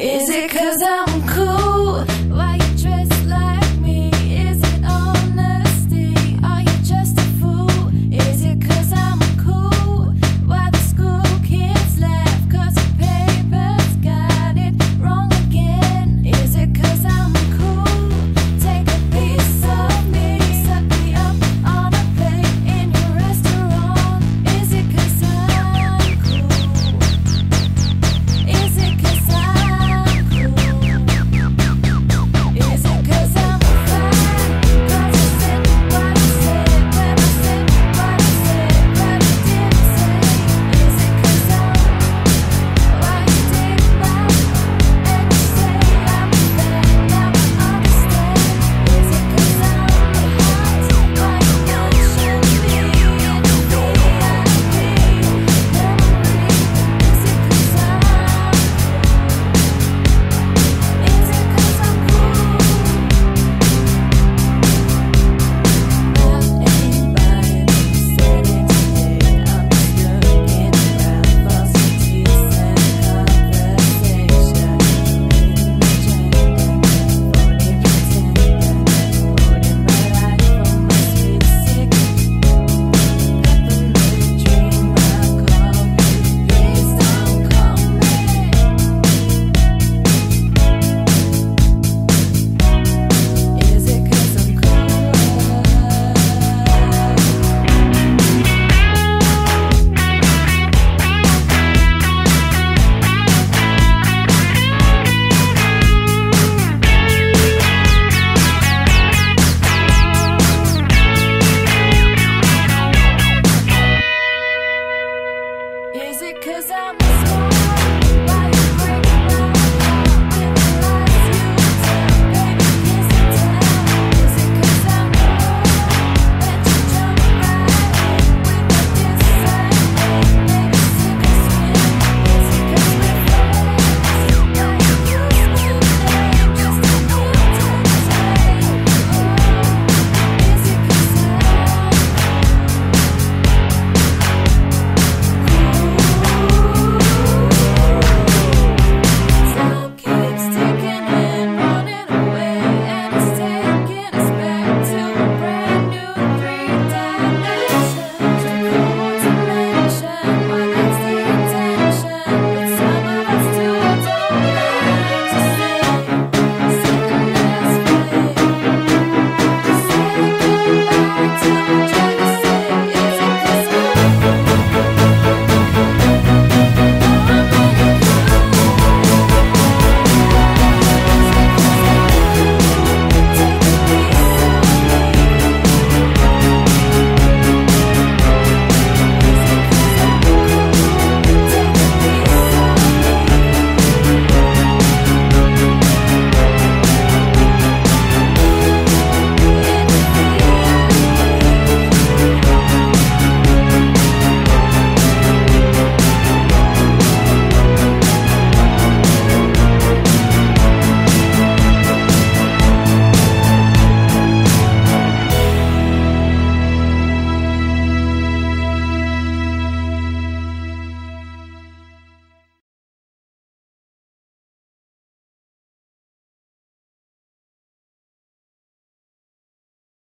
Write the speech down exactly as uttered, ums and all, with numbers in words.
Is it 'cause I'm cool?